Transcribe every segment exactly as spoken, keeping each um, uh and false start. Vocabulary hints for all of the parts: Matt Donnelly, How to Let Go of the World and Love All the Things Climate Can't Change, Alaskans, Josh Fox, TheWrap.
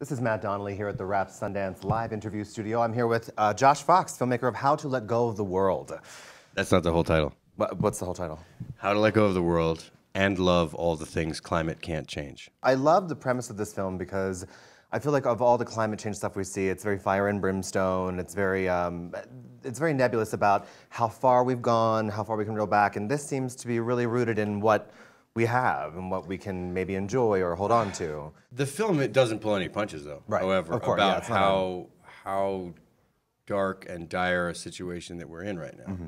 This is Matt Donnelly here at the Wrap Sundance Live Interview Studio. I'm here with uh, Josh Fox, filmmaker of How to Let Go of the World. That's not the whole title. What's the whole title? How to Let Go of the World and Love All the Things Climate Can't Change. I love the premise of this film because I feel like of all the climate change stuff we see, it's very fire and brimstone, it's very, um, it's very nebulous about how far we've gone, how far we can go back, and this seems to be really rooted in what we have and what we can maybe enjoy or hold on to. The film, it doesn't pull any punches though, right. however, of course, about yeah, how, how dark and dire a situation that we're in right now. Mm-hmm.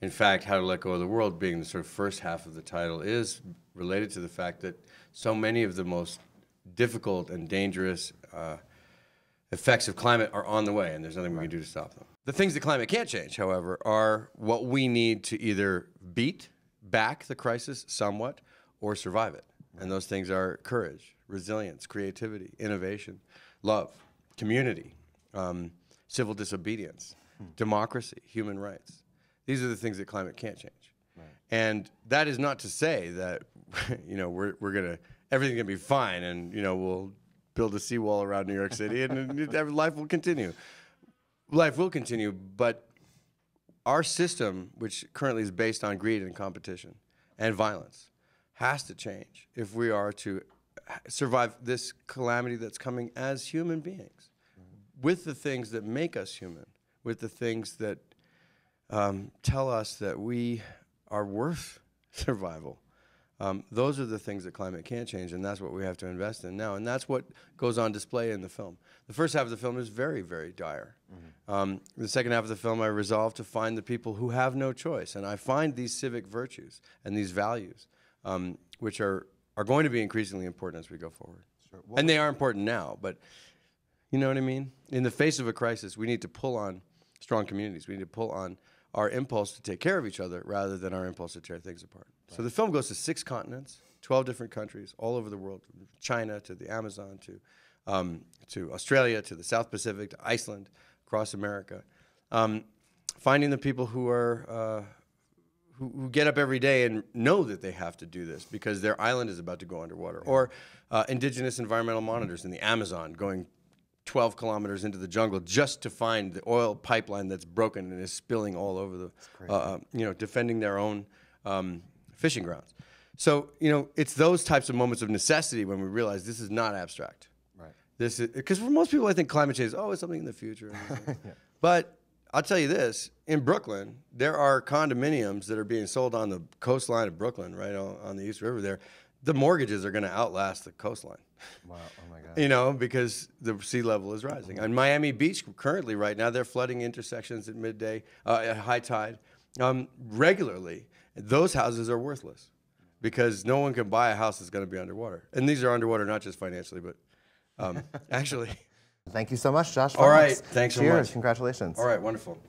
In fact, How to Let Go of the World being the sort of first half of the title is related to the fact that so many of the most difficult and dangerous uh, effects of climate are on the way, and there's nothing we can do to stop them. The things that climate can't change, however, are what we need to either beat back the crisis somewhat or survive it. And those things are courage, resilience, creativity, innovation, love, community, um, civil disobedience, hmm. democracy, human rights. These are the things that climate can't change. Right. And that is not to say that you know, we're, we're gonna, everything's gonna be fine, and you know, we'll build a seawall around New York City and, and life will continue. Life will continue, but our system, which currently is based on greed and competition and violence, has to change if we are to survive this calamity that's coming as human beings, with the things that make us human, with the things that um, tell us that we are worth survival. Um, those are the things that climate can't change, and that's what we have to invest in now, and that's what goes on display in the film. The first half of the film is very, very dire. Mm-hmm. um, the second half of the film, I resolve to find the people who have no choice, and I find these civic virtues and these values, um, which are, are going to be increasingly important as we go forward. Sure. Well, and they are important now, but you know what I mean? In the face of a crisis, we need to pull on strong communities. We need to pull on our impulse to take care of each other rather than our impulse to tear things apart. Right. So the film goes to six continents, twelve different countries, all over the world, from China to the Amazon to, um, to Australia, to the South Pacific, to Iceland, across America. Um, finding the people who, are, uh, who, who get up every day and know that they have to do this because their island is about to go underwater. Yeah. Or uh, indigenous environmental monitors in the Amazon going twelve kilometers into the jungle just to find the oil pipeline that's broken and is spilling all over the, uh, you know, defending their own um, fishing grounds. So, you know, it's those types of moments of necessity when we realize this is not abstract. Right. This is, because for most people, I think climate change is, oh, it's something in the future. Yeah. But I'll tell you this, in Brooklyn, there are condominiums that are being sold on the coastline of Brooklyn, right on, on the East River there. The mortgages are going to outlast the coastline. Wow, oh my God. You know, because the sea level is rising. And Miami Beach currently right now, they're flooding intersections at midday, uh, at high tide. Um, regularly, those houses are worthless because no one can buy a house that's going to be underwater. And these are underwater, not just financially, but um, actually. Thank you so much, Josh. All right, thanks so much. Cheers, congratulations. All right, wonderful.